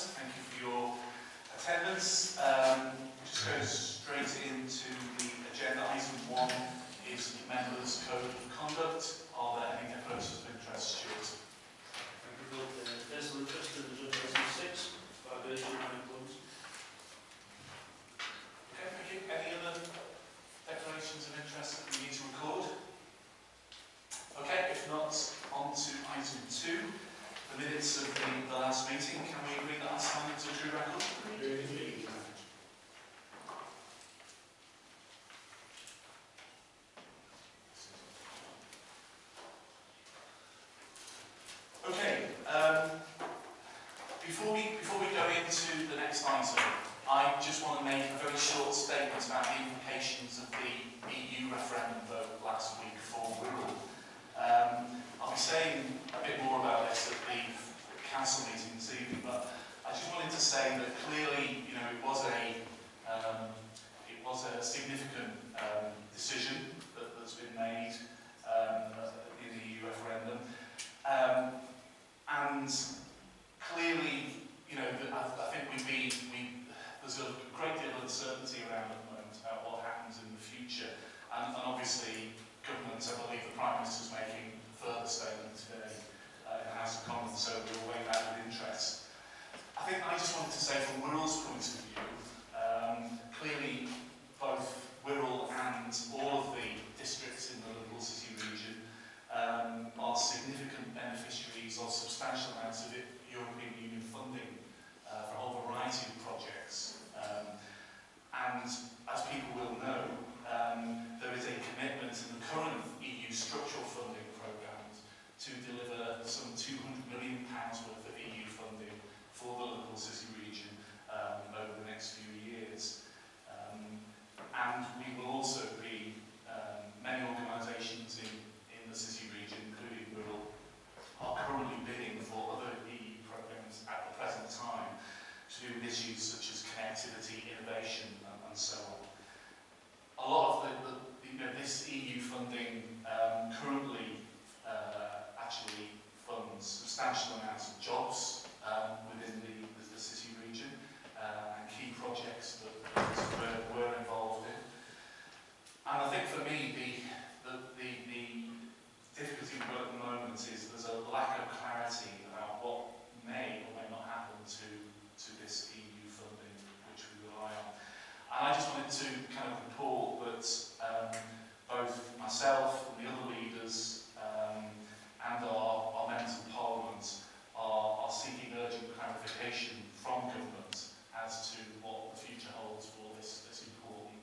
us. Thank you for your attendance. Just go straight into the agenda. Item 1 is the members' code of conduct. Are there any proposals of interest, Stuart? Thank you, Phil. There's an interest in agenda item 6, by virtue of my clause. Okay, thank you. Any other declarations of interest that we need to record? Okay, if not, on to item 2. The minutes of the last meeting. Can we agree that that's signed to a true record? Indeed. Okay. Before we go into the next item, I just want to make a very short statement about the implications of the EU referendum vote last week for Wirral. I'll be saying a bit more about this at the council meeting this evening, but I just wanted to say that clearly, you know, it was a significant decision that's been made in the EU referendum, and clearly, you know, I think there's a great deal of uncertainty around at the moment about what happens in the future, and obviously. Government, I believe the Prime Minister is making a further statement today in the House of Commons, so we'll weigh that with interest. I think I just wanted to say, from Wirral's point of view, clearly both Wirral and all of the districts in the Liverpool City region are significant beneficiaries of substantial amounts of European Union funding for a whole variety of projects. And as people will know, there is a commitment in the current EU structural funding programmes to deliver some £200 million worth of EU funding for the Liverpool City region over the next few years. And we will also be, many organisations in the city region, including Wirral, are currently bidding for other EU programmes at the present time to do with issues such as connectivity, innovation and so on. A lot of this EU funding currently actually funds substantial amounts of jobs within the city region and key projects that we're involved in. And I think for me the difficulty we've got at the moment is there's a lack of clarity about what may or may not happen to this EU funding which we rely on. And I just wanted to kind of report that both myself and the other leaders and our members of Parliament are seeking urgent clarification from government as to what the future holds for this important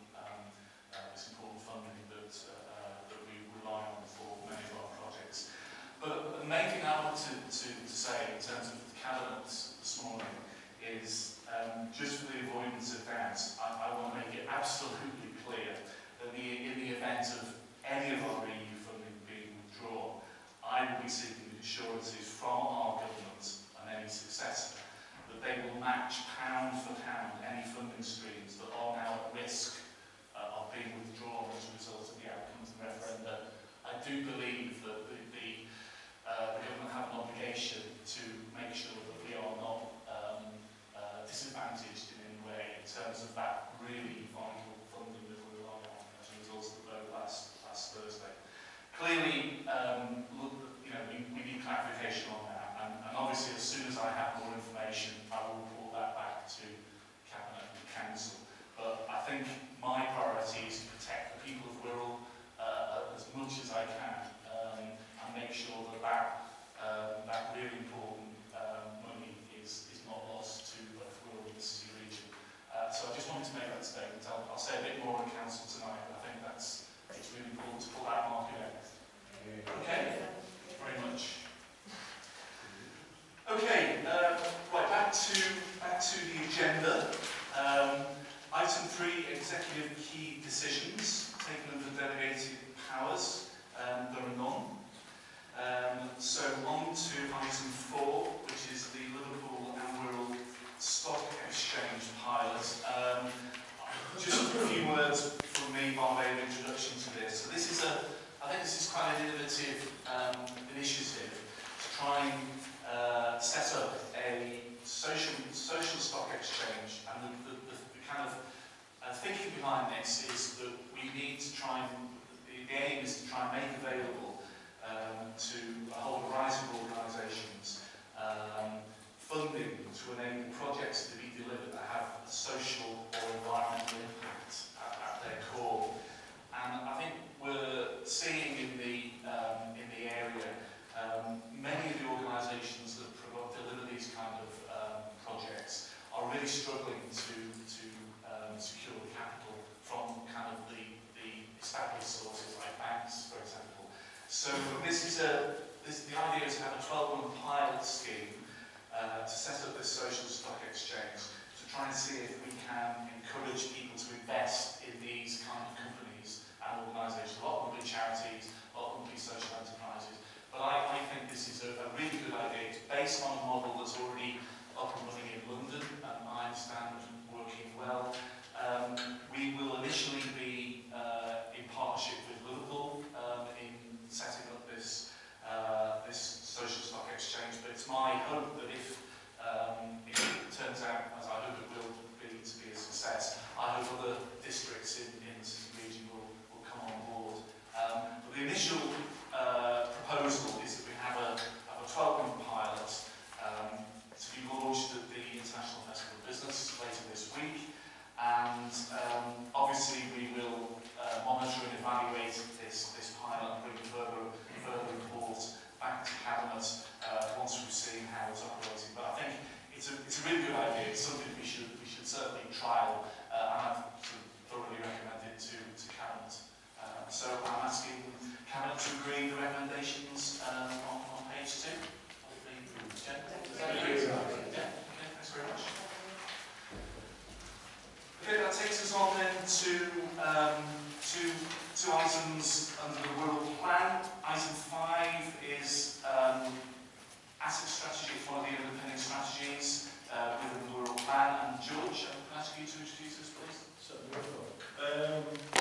funding that we rely on for many of our projects. But the main thing I wanted to say in terms of the Cabinet this morning is, just for the avoidance of doubt, I want to make it absolutely clear that in the event of any of our EU funding being withdrawn, I will be seeking assurances from our government and any successor that they will match pound for pound any funding streams that are now at risk of being withdrawn as a result of the outcomes of the referendum. I do believe that the government have an obligation to make sure that we are not disadvantaged in any way in terms of that really vital funding that we rely on as a result of the vote last Thursday. Clearly, you know, we need clarification on that, and obviously as soon as I have more information, I will report that back to Cabinet and Council. But I think my priority is to protect the people of Wirral as much as I can and make sure that really important money is not lost. So I just wanted to make that statement. I'll say a bit more on council tonight, but I think it's really important to pull that market out. Okay, thank you very much. Okay, right, back to the agenda. Item 3: executive key decisions taken under delegated powers. There are none. So on to item 4, which is the Liverpool and Wirral stock exchange pilot. Just a few words from me by way of introduction to this. So this is I think this is quite an innovative initiative to try and set up a social stock exchange, and the kind of thinking behind this is that we need to try and, the aim is to try and make available to a whole variety of organisations funding to enable projects to be delivered that have a social or environmental impact at their core. And I think we're seeing in the area many of the organisations that deliver these kind of projects are really struggling to secure the capital from kind of the established sources like banks, for example. So this is the idea is to have a 12-month pilot scheme. To set up this social stock exchange to try and see if we can encourage people to invest in these kind of companies and organisations. A lot of them will be charities, a lot of them will be social enterprises. But I think this is a really good idea. It's based on a model that's already up and running in London, and I understand working well. We will initially be in partnership with Liverpool in setting up this this social stock exchange, but it's my hope that if it turns out, as I hope it will be, to be a success, I hope other districts in the city region will come on board. But the initial proposal is that we have a 12-month pilot to be launched at the International Festival of Business later this week, and obviously we will monitor and evaluate this pilot, bring further report back to Cabinet once we've seen how it's operating. But I think it's a really good idea. It's something we should certainly trial, and I've thoroughly recommended to Cabinet. So I'm asking Cabinet to agree the recommendations on page 2 of the agenda. Yeah, okay, thanks very much. Okay, that takes us on then to two items under the Wirral Plan. Item 5 is asset strategy for the underpinning strategies within the Wirral Plan. And George, I can ask you to introduce us, please. Certainly.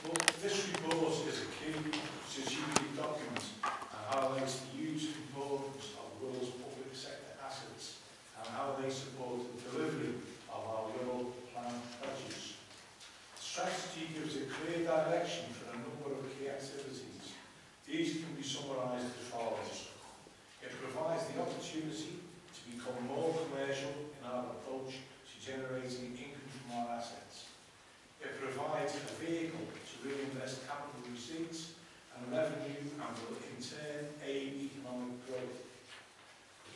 Well, this report is a key strategic document and highlights the huge importance of Wirral's public sector assets and how they support the delivery of our Wirral Plan strategies. Strategy gives a clear direction for a number of key activities. These can be summarised as follows. It provides the opportunity to become more commercial in our approach to generating income from our assets. It provides a vehicle to reinvest capital receipts and revenue and will in turn aid economic growth.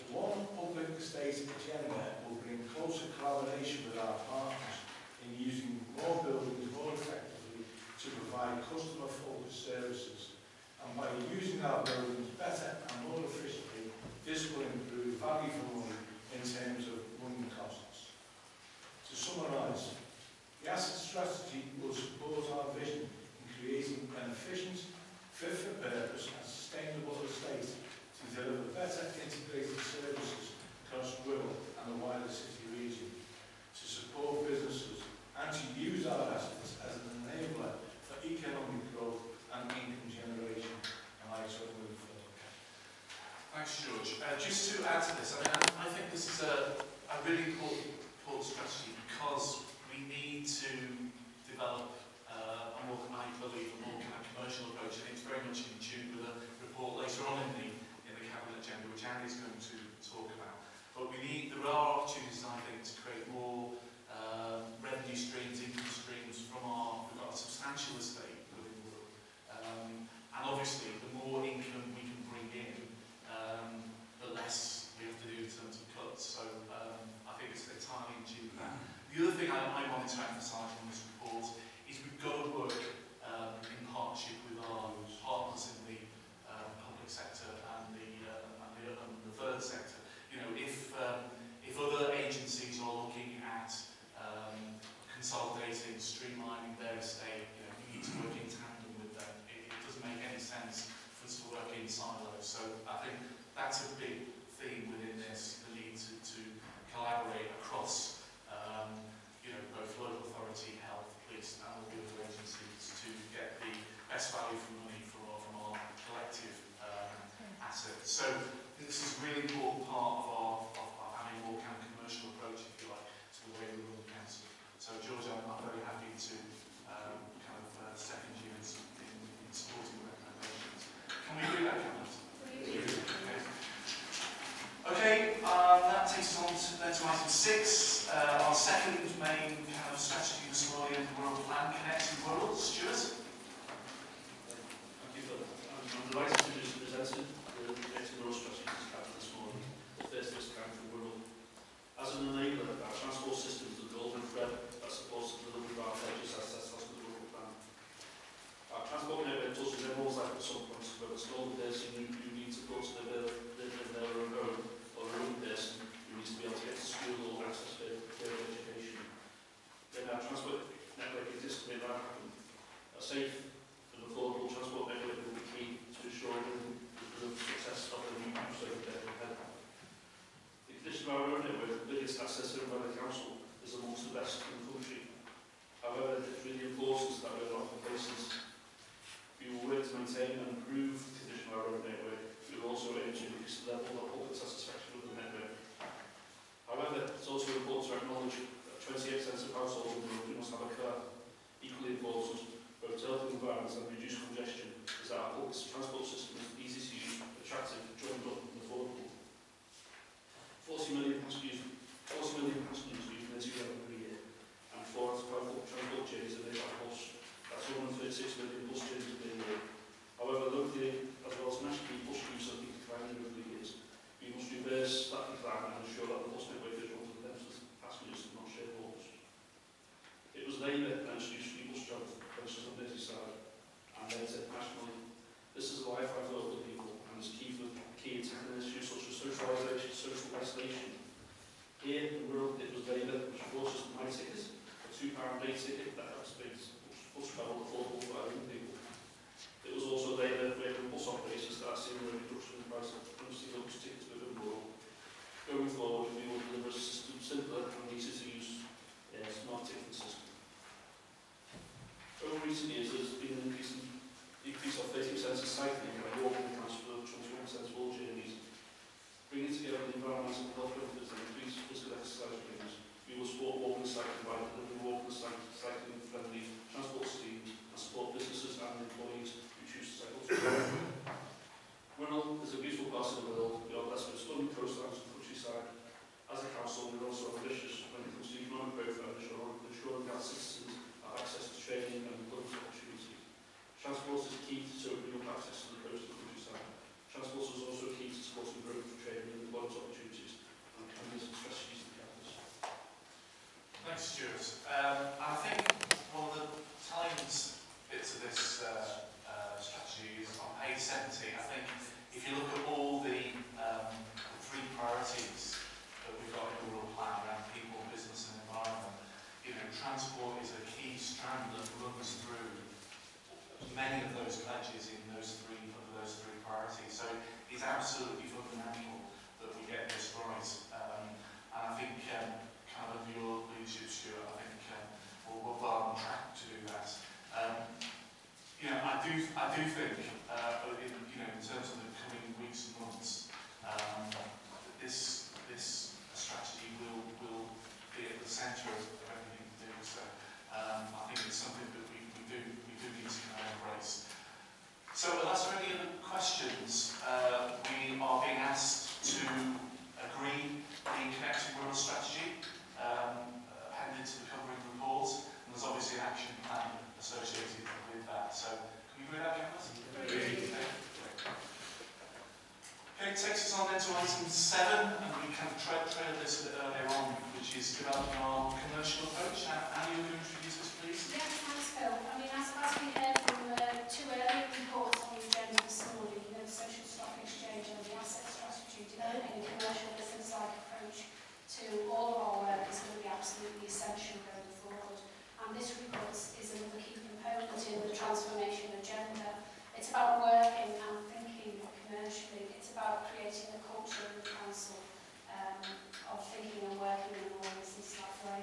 The one public estate agenda will bring closer collaboration with our partners in using more buildings more effectively to provide customer-focused services. And by using our buildings better and more efficiently, this will improve value for money in terms of running costs. To summarise, the asset strategy will support our vision in creating an efficient, fit-for-purpose and sustainable estate to deliver better integrated services across Wirral and the wider city region, to support businesses and to use our assets as an enabler for economic growth and income generation. And I sort of move forward. Thanks, George. Just to add to this, I think this is a really important strategy because we need to develop a more, I believe, a more kind of commercial approach, and it's very much in tune with a report later on in the Cabinet agenda, which Andy's going to talk about. But there are opportunities, I think, to create more revenue streams, income streams from we've got a substantial estate within the world. And obviously, the more income we can bring in, the less we have to do in terms of cuts. So I think it's entirely in tune with that. The other thing I wanted to emphasise in this report is that takes us on to item 6, our second main kind of strategy this morning, the Wirral Plan, connecting Wirral. Stuart? Thank you, Phil. I'm delighted to have presented the next Wirral strategy this morning, the first of its kind for Wirral. As an enabler, our transport system is the golden thread that supports the delivery of our measures as set out in the Wirral Plan. Our transport network touches everyone's life at some point, whether it's an old person who needs to go to live in their own home, or a young person who needs to be able to get to school or access to their education. Then our transport network exists to make that happen. A safe and affordable transport network will be key to ensuring the success of the new council ahead. The condition of our own network, the biggest asset owned by the council, is amongst the best in the country. However, it's really important that we're not complacent. We will work to maintain and improve the condition of our own network. We will also aim to increase the level of public satisfaction with the network. However, it's also important to acknowledge that 28% of households in the country must have a car. Equally important, both to help the environment and reduce congestion, is that our public transport system is easy to use, attractive, joined up and affordable. 40 million passengers use Medicare every year, and 4 out of 5 public transport journeys are made by bus. That's 136 million bus journeys per year. However, locally, as well as nationally, bus use has been declining over the years. We must reverse that decline and ensure that the bus network is run for the benefit of passengers and not shareholders. It was Labour that introduced free bus transfers on Merseyside, and later nationally. This is life for local people, and is key to tackling issues such as socialisation, social isolation. Here in the world, it was Labour which brought us my tickets, a £2 day ticket that helps makes bus travel affordable for our young people. It was also Labour where the bus operators that seen a reduction in the price of single bus tickets within the world. Going forward, we will deliver a system simpler and easier to use, smart ticketing system. Over recent years, there has been an increase of 30% of cycling by walking accounts for 21% of all journeys. Bringing together the environmental health benefits and increased physical exercise gains, we will support walking and cycling by delivering walking and cycling friendly transport schemes and support businesses and employees who choose to cycle to Wirral is a beautiful part of the world, we are blessed with stunning coastlines and countryside. As a council, we are also ambitious when it comes to economic growth and ensuring that citizens have access to training and employment opportunities. Transport is key to improving access to the coastal countryside. Transport is also key to supporting growth for training and employment opportunities and companies and strategies in the campus. Thanks, Stuart. I think one of the times bits of this strategy is on page 70. I think if you look at all the three priorities that we've got in the Wirral Plan around people, business and environment, you know, transport is a key strand that runs through many of those pledges in those three priorities. So it's absolutely fundamental that we get this right. And I think kind of your leadership, Stuart, I think we're well on track to do that. You know, I do think in terms of the coming weeks and months, this strategy will be at the centre of everything we do. So I think it's something that we do need to kind of embrace. So unless there are any other questions, we are being asked to agree the Connecting Wirral strategy appended to the covering report, and there's obviously an action plan associated with that. So can you agree that, Cameron? Okay, it takes us on then to item 7, and we kind of trailed this a bit earlier on, which is developing our commercial approach. Annie, will you introduce us, please? Yeah, thanks, Phil. I mean, as we heard from two earlier reports on the agenda this morning, the social stock exchange and the asset strategy, developing a commercial business-like approach to all of our work is going to be absolutely essential going forward. And this report is another key component in the transformation agenda. It's about working and thinking commercially. It's about creating a culture in the council of thinking and working in a more business-like way.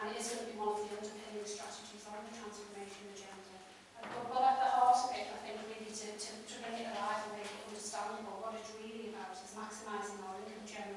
And it is going to be one of the underpinning strategies on the transformation agenda. But at the heart of it, I think really to bring it alive and make it understandable, what it's really about is maximising our income generation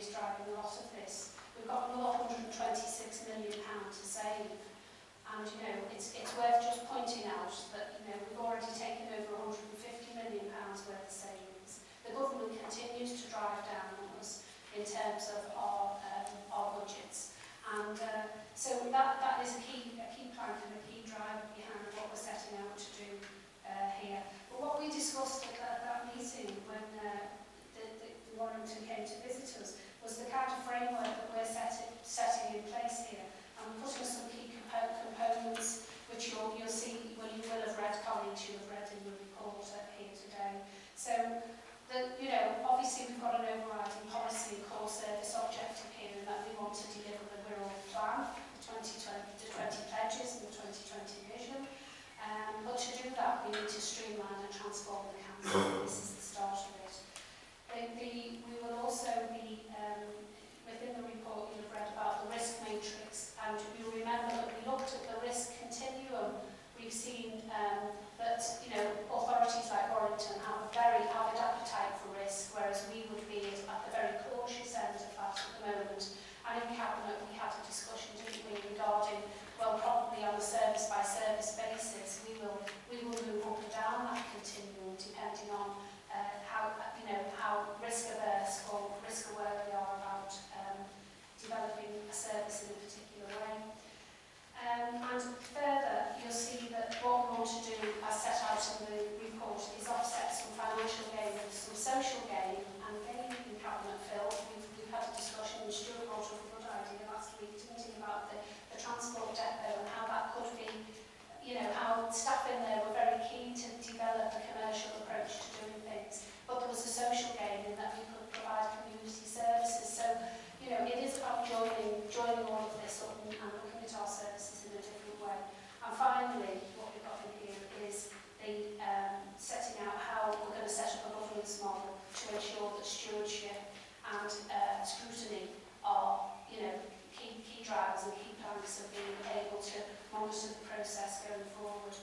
is driving a lot of this. We've got another £126 million to save. And, you know, it's worth just pointing out that, you know, we've already taken over £150 million worth of savings. The government continues to drive down on us in terms of our budgets. And so that is a key plank and a key driver behind what we're setting out to do here. But what we discussed at that meeting when the Warrington came to visit us was the kind of framework that we're setting in place here. And putting some key components which you'll see, well, you will have read, colleagues, you have read in the report here today. So, you know, obviously we've got an overriding policy and core service objective here, and that we want to deliver the Wirral Plan, the 20 pledges and the 2020 vision. But to do that, we need to streamline and transform the council. This is the start of it. We will also be, within the report you've read about the risk matrix, and you'll remember that we looked at the risk continuum. We've seen that, you know, authorities like Warrington have a very avid appetite for risk, whereas we would be at the very cautious end of that at the moment. And in Cabinet we had a discussion, didn't we, regarding, well, probably on a service by service basis we will move up and down that continuum depending on how, you know, how risk averse or risk aware we are about developing a service in a particular way. And further, you'll see that what we want to do, as set out in the report, is offset some financial gain with some social gain and gain in Cabinet fill. We've had a discussion, and Stuart brought up a good idea last week, didn't he, about the transport depot and how that could be, you know, how staff in there were very keen to develop a commercial approach to doing things, but there was a social gain in that we could provide community services. So, you know, it is about joining all of this up and looking at our services in a different way. And finally, what we've got in here is the setting out how we're going to set up a governance model to ensure that stewardship and scrutiny are, you know, key drivers and key planks of being able to monitor the process going forward.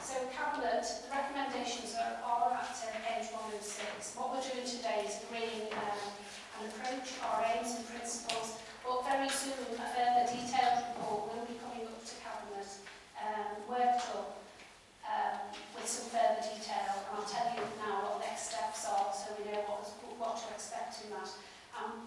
So, Cabinet, the recommendations are at page 106. What we're doing today is agreeing an approach, our aims and principles, but very soon a further detailed report will be coming up to Cabinet, worked up with some further detail, and I'll tell you now what next steps are so we know what to expect in that.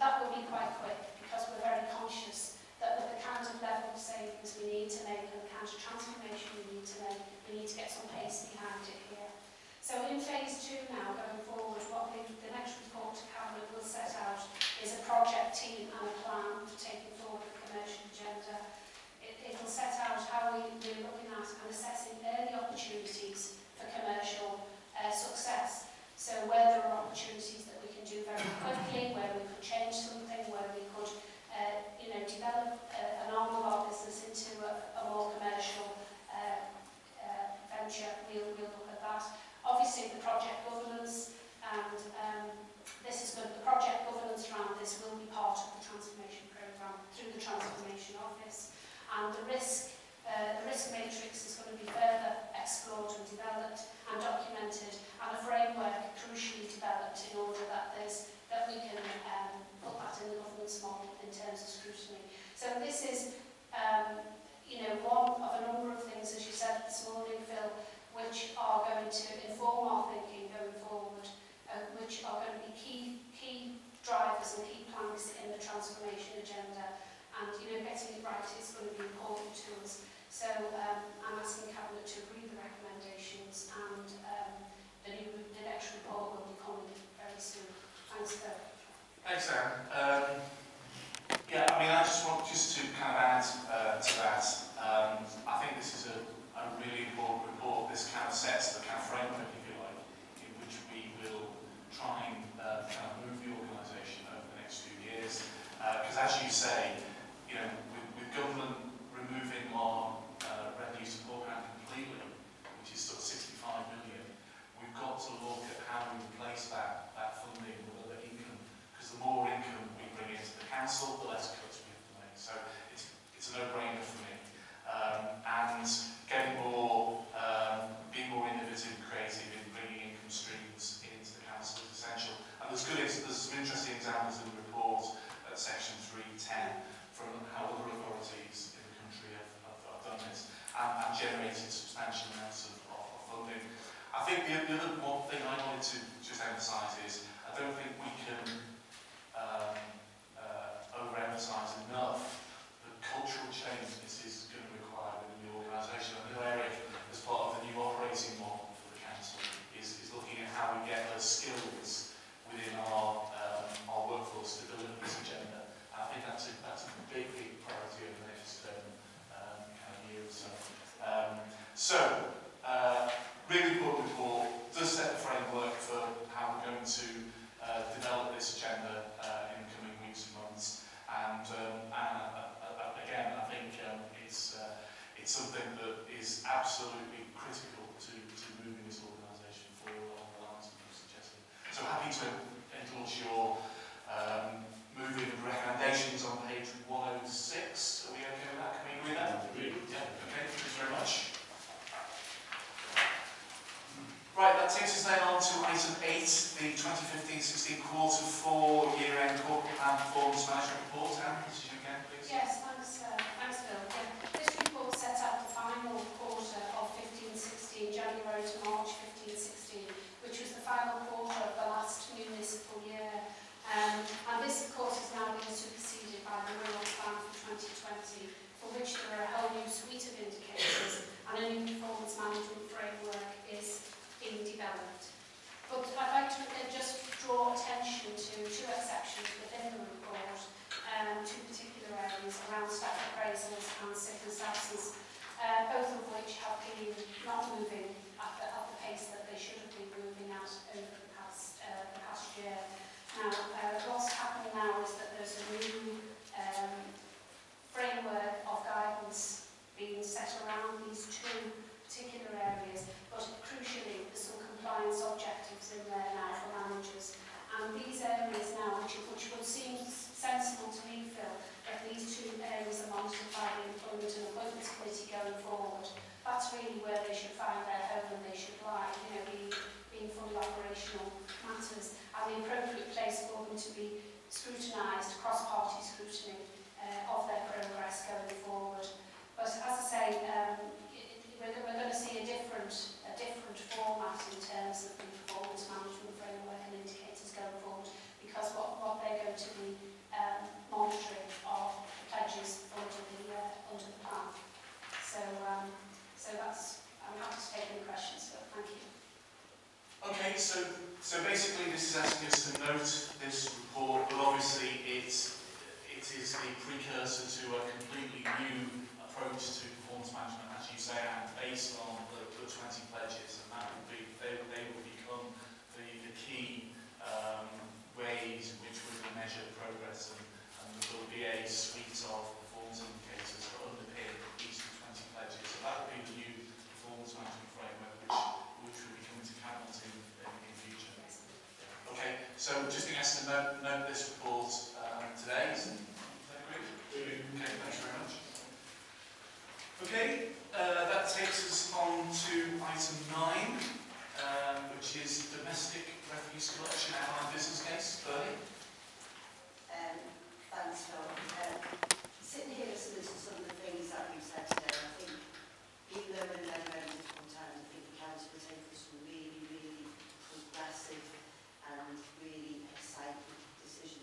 That will be quite quick because we're very conscious that with the kind of level of savings we need to make and the kind of transformation we need to make, we need to get some pace behind it here. So in phase 2 now, going forward, what the next report to Cabinet will set out is a project team and a plan for taking forward the commercial agenda. It will set out how we're looking at and assessing early opportunities for commercial success. So where there are opportunities that we can do very quickly, where we could change something, where we could you know, develop an arm of our business into a more commercial venture, we'll look at that. Obviously the project governance, and this is good. The project governance around this will be part of the transformation programme through the transformation office, and the risk matrix is going to be further explored and developed and documented, and a framework crucially developed in order that that we can put that in the governance model in terms of scrutiny. So this is, you know, one of a number of things, as you said this morning, Phil, which are going to inform our thinking going forward, which are going to be key drivers and key planks in the transformation agenda. And, you know, getting it right is going to be important to us. So I'm asking Cabinet to agree the recommendations, and the next report will be coming very soon. Thanks, Phil. Thanks, Anne. Yeah, I mean, I just want to kind of add to that. I think this is a really important report. This kind of sets the kind of framework, if you like, in which we will try and kind of move the organisation over the next few years. Because as you say, you know, with government removing our revenue support grant completely, which is sort of 65 million, we've got to look at how we replace that funding with other income. Because the more income we bring into the council, the less cuts we have to make. So it's a no-brainer for me. And getting more, being more innovative and creative in bringing income streams into the council is essential. And there's some interesting examples of the report at section 310 from how other authorities in the country have done this and generated substantial amounts of funding. I think the other one thing I wanted to just emphasise is I don't think we can overemphasise enough the cultural change this is going to require within the organisation. I know Eric, as part of the new operating model for the council, is looking at how we get those skills within our workforce to deliver this agenda. And I think that's a big, big priority over the next kind of year or so. Really important report does set the framework for how we're going to develop this agenda in the coming weeks and months. And again, I think it's something that is absolutely critical to moving this organisation forward along the lines that you suggested. So happy to endorse your moving recommendations on page 106. Are we okay with that? Can we agree with that? Yeah. Okay. Thank you very much. Right, that takes us then on to item 8, the 2015-16 quarter 4 year-end corporate plan performance management report. Anne, this is you again, please. Yes, thanks, thanks Bill. Yeah. This report sets out the final quarter of 15-16, January to March 15-16, which was the final quarter of the last municipal year. And this, of course, is now being superseded by the Wirral Plan for 2020, for which there are a whole new suite of indicators and a new performance management framework is being developed. But I'd like to just draw attention to two exceptions within the report, two particular areas around staff appraisals and sickness absence, both of which have been not moving at the pace that they should have been moving at over the past year. Now, what's happening now is that there's a new framework of guidance being set around these two particular areas, but crucially there's some compliance objectives in there now for managers, and these areas now, which would seem sensible to me, Phil, that these two areas are monitored by the Employment and Appointments Committee going forward. That's really where they should find their home and they should lie, you know, being fully operational matters, and the appropriate place for them to be scrutinised, cross-party scrutiny of their progress going forward. But as I say, we're going to see a different format in terms of the performance management framework and indicators going forward, because what they're going to be monitoring are the pledges under the plan. So I'm happy to take any questions, but thank you. Okay, so basically this is asking us to note this report, but obviously it is a precursor to a completely new approach to performance management, as you say, and based on the 20 pledges, and that would be, they will become the key ways in which we can measure progress, and there will be a suite of performance indicators that underpin each of the 20 pledges. So that would be the new performance management framework, which will be coming to Cabinet in future. Okay, so just in essence, note this report today. Is that great? Okay, thanks very much. Okay, that takes us on to item 9, which is domestic refuse collection outline business case. Bernie? Thanks, Tom. Sitting here listening to some of the things that you said today, I think even though we're in a very difficult time, I think the council has taken some really, really progressive and really exciting decisions.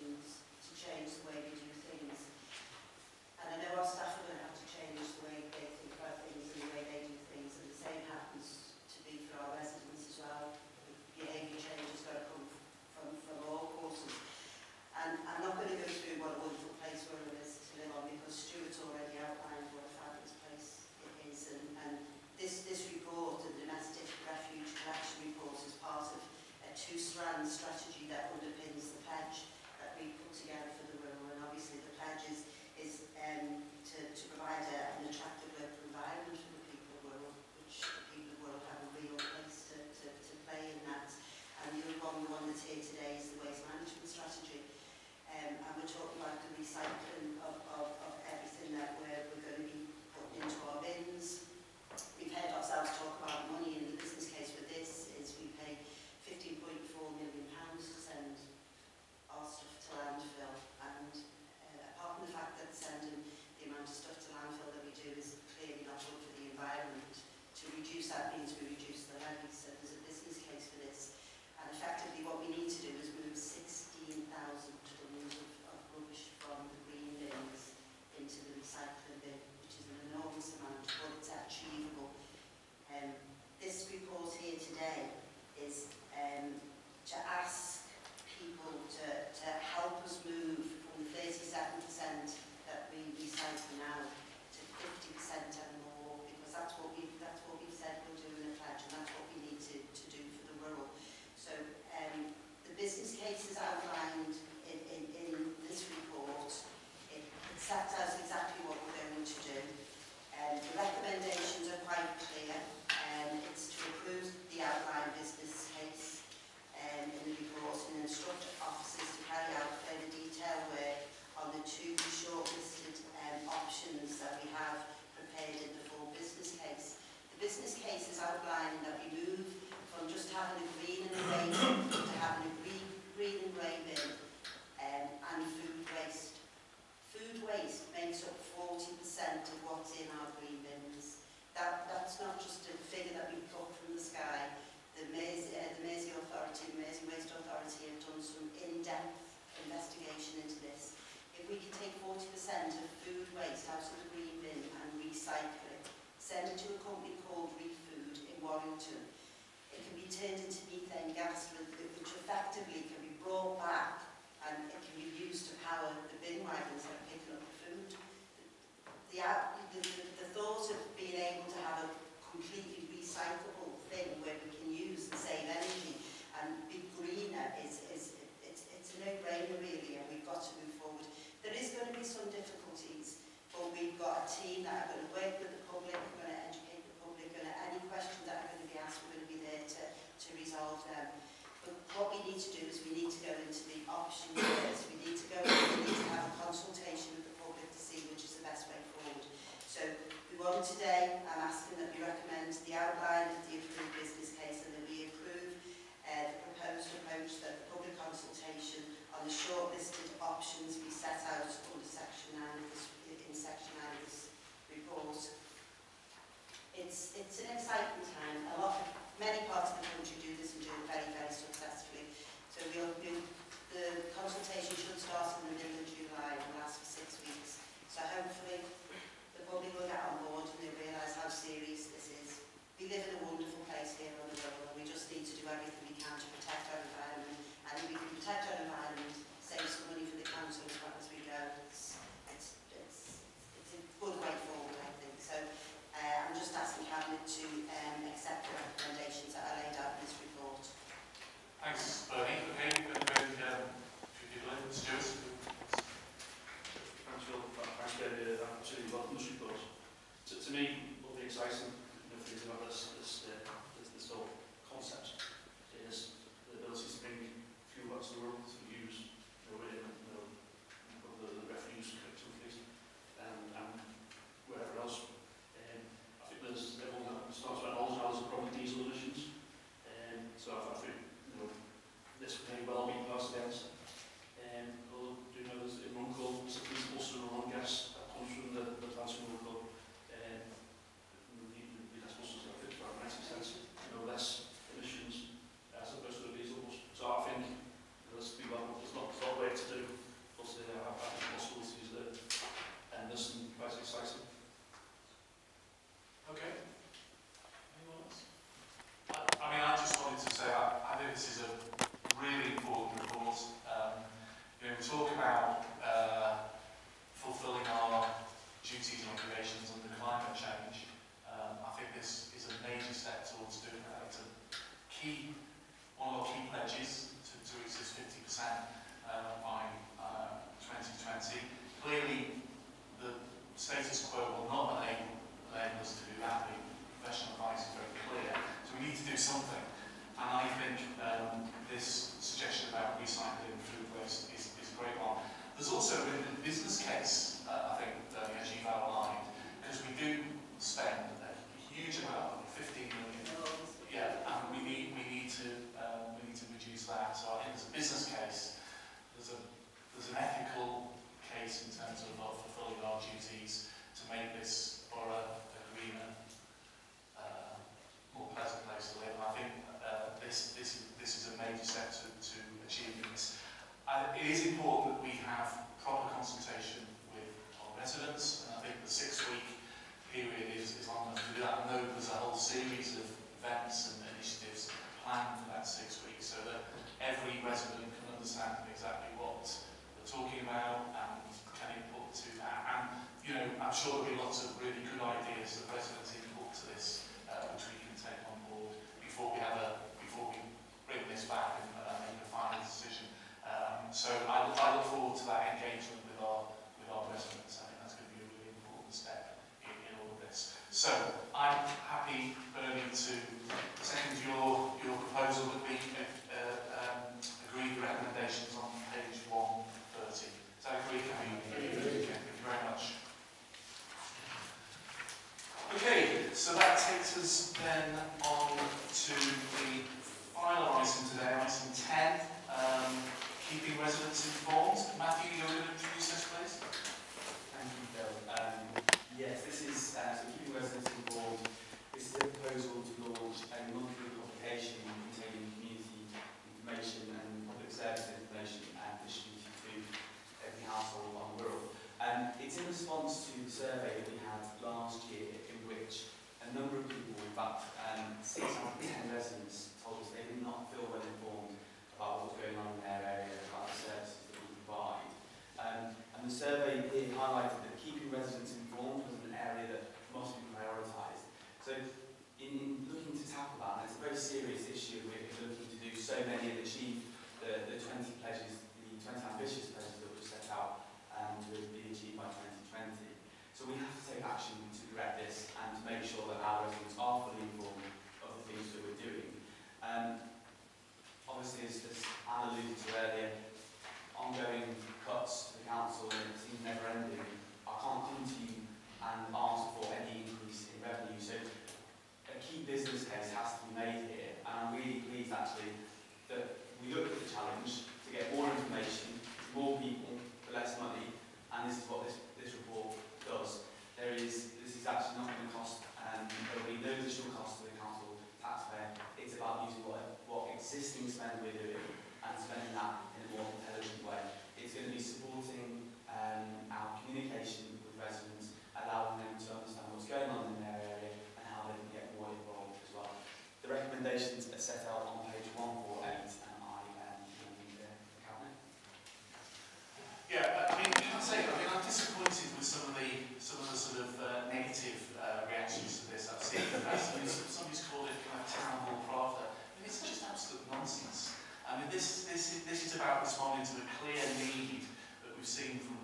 today, I'm asking that we recommend the outline of the approved business case and that we approve the proposed approach that the public consultation on the shortlisted options be set out under Section 9 in Section 9 of this report. It's an exciting time. Many parts of the country do this and do it very, very successfully. So the consultation should start in the middle of July and last for 6 weeks. So hopefully the public will get on board and they'll realise how serious this is. We live in a wonderful place here on the Wirral and we just need to do everything we can to protect our environment. And if we can protect our environment, save some money for the council as well as we go, it's a good way forward, I think. So I'm just asking Cabinet to accept the recommendations that are laid out in this report. Thanks, Bernie. Okay, we're going to go to Stuart. I'm absolutely welcome this report. To me, all the exciting things about this whole concept is the ability to bring fuel back to the world to use the refuse collection things and wherever else. I think there's everyone that starts about all the problem diesel emissions. So I think this may well be past the answer. Do you know there's a one called also on gas? From the transformer club, the gas buses are about 90 cents, less emissions as opposed to the diesel bus. So I think that's not the way to do, but there are possibilities there, and this is quite exciting. Okay. Anyone else? I just wanted to say I think this is a really important report. We talk about fulfilling our duties and obligations under climate change. I think this is a major step towards doing that. It's a key, one of our key pledges to reach this 50% by 2020. Clearly, the status quo will not enable us to do that. The professional advice is very clear. So we need to do something. And I think this suggestion about recycling food waste is a great one. There's also in the business case, I think, as you've outlined, because we do spend a huge amount, 15 million, and we need to reduce that. So I think there's a business case, there's an ethical case in terms of not fulfilling our duties to make this borough a greener, more pleasant place to live. And I think this is a major step to achieving this. It is important that we have proper consultation with our residents, and I think the 6-week period is long enough to do that. I know there's a whole series of events and initiatives planned for that 6 weeks so that every resident can understand exactly what they're talking about and can input to that. And I'm sure there'll be lots of really good ideas that residents input to this, which we can take on board before we bring this back and make a final decision. So I look forward to that engagement with our residents. I think that's going to be a really important step in all of this. So I'm happy, Bernie, to second your proposal that we agree the recommendations on page 130. Is that agreed? Thank you very much. Okay, so that takes us then on to the final item today, item 10. Keeping residents informed. Matthew, you're going to introduce us, please. Thank you, Bill. Yes, this is keeping residents informed. This is a proposal to launch a monthly publication containing community information and public service information and distributed to every household on the Wirral. It's in response to the survey that we had last year, in which a number of people, in fact 610 residents, told us they did not feel well informed about what's going on in their area, about the services that we provide. And the survey here highlighted that keeping residents informed was an area that must be prioritised. So in looking to tackle that, and it's a very serious issue, we're looking to do so many and achieve the 20 pledges, the 20 ambitious pledges that were set out to be achieved by 2020. So we have to take action to correct this and to make sure that our residents are fully informed of the things that we're doing. Obviously, as Anne alluded to earlier, ongoing cuts to the council, and it seems never ending. I can't continue and ask for any increase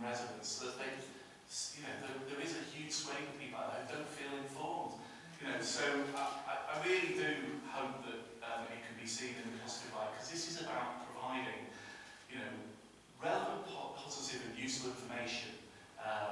from residents, so that they, there is a huge swing of people out there who don't feel informed. So I really do hope that it can be seen in a positive light, because this is about providing, relevant, positive and useful information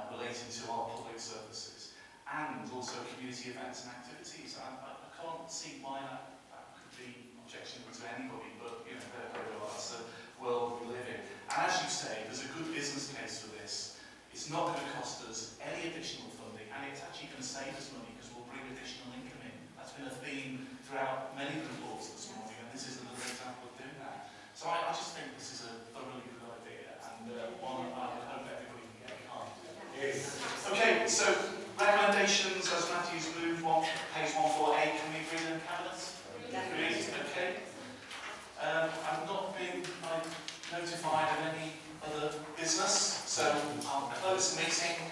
relating to our public services, and also community events and activities. I can't see why that could be objectionable to anybody, but that's the world we live in. And as you say, there's a good business case for this. It's not going to cost us any additional funding, and it's actually going to save us money because we'll bring additional income in. That's been a theme throughout many reports this morning, and this is another example of doing that. So I just think this is a thoroughly good idea, and one I hope everybody can get behind. Okay, so recommendations as Matthew's move on page 148, can we agree them, candidates? Agreed, okay. I've not been notified of any other business, so I'll close the meeting.